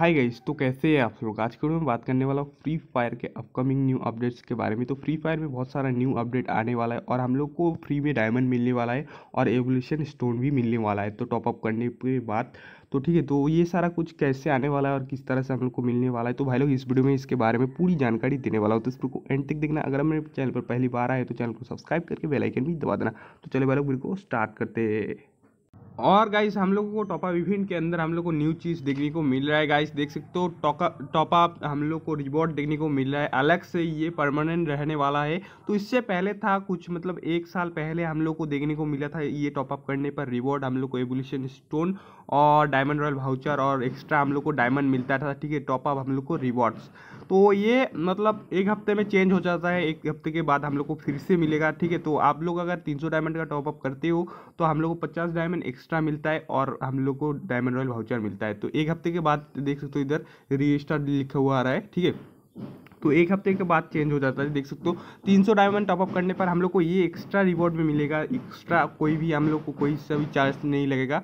Hi guys, तो कैसे हैं आप लोग। आज के वीडियो में बात करने वाला हूँ फ्री फायर के अपकमिंग न्यू अपडेट्स के बारे में। तो फ्री फायर में बहुत सारा न्यू अपडेट आने वाला है और हम लोग को फ्री में डायमंड मिलने वाला है और एवोल्यूशन स्टोन भी मिलने वाला है तो टॉपअप करने के बाद। तो ठीक है, तो ये सारा कुछ कैसे आने वाला है और किस तरह से हम लोग को मिलने वाला है, तो भाई लोग इस वीडियो में इसके बारे में पूरी जानकारी देने वाला हूँ। तो इस वीडियो को एंड तक देखना। अगर मेरे चैनल पर पहली बार आए तो चैनल को सब्सक्राइब करके बेल आइकन भी दबा देना। तो चलो भाई लोग वीडियो को स्टार्ट करते हैं। और गाइस, हम लोगों को टॉपअप इवेंट के अंदर हम लोग को न्यू चीज़ देखने को मिल रहा है। गाइस देख सकते हो, टॉपअप हम लोग को रिवॉर्ड देखने को मिल रहा है अलग से। ये परमानेंट रहने वाला है। तो इससे पहले था कुछ मतलब 1 साल पहले हम लोग को देखने को मिला था ये टॉपअप करने पर रिवॉर्ड हम लोग को एवोल्यूशन स्टोन और डायमंड रॉयल वाउचर और एक्स्ट्रा हम लोग को डायमंड मिलता था। ठीक है, टॉपअप हम लोग को रिवॉर्ड्स। तो ये मतलब 1 हफ्ते में चेंज हो जाता है, 1 हफ्ते के बाद हम लोग को फिर से मिलेगा। ठीक है, तो आप लोग अगर 300 डायमंड का टॉपअप करते हो तो हम लोग को 50 डायमंड एक्स्ट्रा मिलता है और हम लोग को डायमंड रॉयल वाउचर मिलता है। तो 1 हफ्ते के बाद देख सकते हो इधर रजिस्टर लिखा हुआ आ रहा है। ठीक है, तो 1 हफ्ते के बाद चेंज हो जाता है। देख सकते हो 300 डायमंड टॉपअप करने पर हम लोग को ये एक्स्ट्रा रिवॉर्ड में मिलेगा। एक्स्ट्रा कोई भी हम लोग को कोई सा भी चार्ज नहीं लगेगा।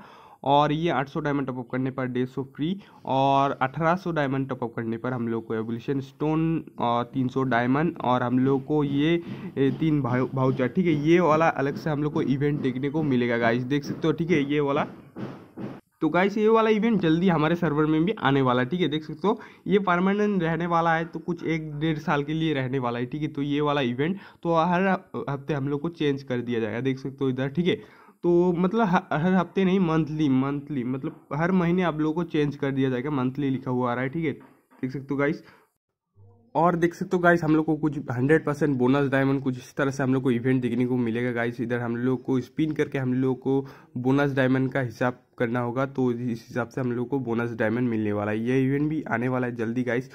और ये 800 डायमंड टॉपअप करने पर 150 फ्री और 1800 डायमंड टॉपअप करने पर हम लोग को एवोल्यूशन स्टोन और 300 डायमंड और हम लोग को ये 3 भाउचर। ठीक है, ये वाला अलग से हम लोग को इवेंट देखने को मिलेगा। गाइस देख सकते हो, ठीक है, ये वाला। तो गाइस ये वाला इवेंट जल्दी हमारे सर्वर में भी आने वाला है। ठीक है, देख सकते हो ये परमानेंट रहने वाला है। तो कुछ 1-1.5 साल के लिए रहने वाला है। ठीक है, तो ये वाला इवेंट तो हर हफ्ते हम लोग को चेंज कर दिया जाएगा। देख सकते हो इधर। ठीक है, तो मतलब हर हफ्ते नहीं, मंथली मतलब हर महीने आप लोगों को चेंज कर दिया जाएगा। मंथली लिखा हुआ आ रहा है। ठीक है, देख सकते हो गाइस। और देख सकते हो गाइस हम लोग को कुछ 100% बोनस डायमंड कुछ इस तरह से हम लोग को इवेंट देखने को मिलेगा। गाइस इधर हम लोग को स्पिन करके हम लोग को बोनस डायमंड का हिसाब करना होगा। तो इस हिसाब से हम लोग को बोनस डायमंड मिलने वाला है। ये इवेंट भी आने वाला है जल्दी गाइस।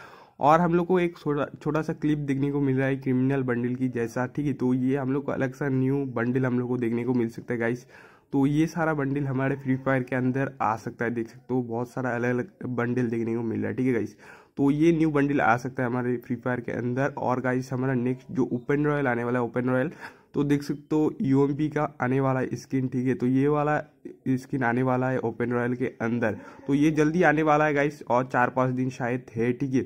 और हम लोग को एक छोटा सा क्लिप देखने को मिल रहा है क्रिमिनल बंडल की जैसा। ठीक है, तो ये हम लोग को अलग सा न्यू बंडल हम लोग को देखने को मिल सकता है गाइस। तो ये सारा बंडल हमारे फ्री फायर के अंदर आ सकता है। देख सकते हो बहुत सारा अलग अलग बंडल देखने को मिल रहा है। ठीक है गाइस, तो ये न्यू बंडल आ सकता है हमारे फ्री फायर के अंदर। और गाइस हमारा नेक्स्ट जो ओपन रॉयल आने वाला है, ओपन रॉयल तो देख सकते हो यूएमपी का आने वाला स्किन। ठीक है, तो ये वाला स्किन आने वाला है ओपन रॉयल के अंदर। तो ये जल्दी आने वाला है गाइस और 4-5 दिन शायद है। ठीक है,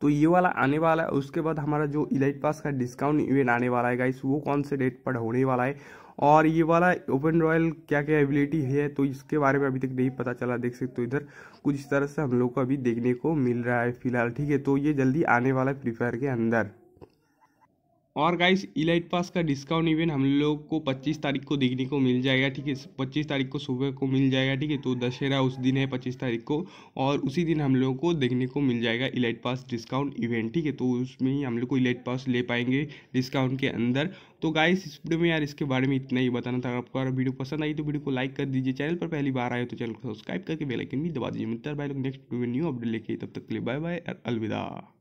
तो ये वाला आने वाला है। उसके बाद हमारा जो इलाइट पास का डिस्काउंट इवेंट आने वाला है गाइस, वो कौन से डेट पर होने वाला है और ये वाला ओपन रॉयल क्या क्या एबिलिटी है, तो इसके बारे में अभी तक नहीं पता चला। देख सकते हो इधर कुछ इस तरह से हम लोग को अभी देखने को मिल रहा है फिलहाल। ठीक है, तो ये जल्दी आने वाला है फ्री फायर के अंदर। और गाइस इलाइट पास का डिस्काउंट इवेंट हम लोग को 25 तारीख को देखने को मिल जाएगा। ठीक है, 25 तारीख को सुबह को मिल जाएगा। ठीक है, तो दशहरा उस दिन है 25 तारीख को और उसी दिन हम लोग को देखने को मिल जाएगा इलाइट पास डिस्काउंट इवेंट। ठीक है, तो उसमें ही हम लोग को इलाइट पास ले पाएंगे डिस्काउंट के अंदर। तो गाइस इस वीडियो में यार इसके बारे में इतना ही बताना था। आपको अगर वीडियो पसंद आई तो वीडियो को लाइक कर दीजिए। चैनल पर पहली बार आए तो चैनल को सब्सक्राइब करके बेल आइकन भी दबा दीजिए। मिलता है भाई लोग नेक्स्ट वीडियो में न्यू अपडेट लेके। तब तक के लिए बाय बाय, अलविदा।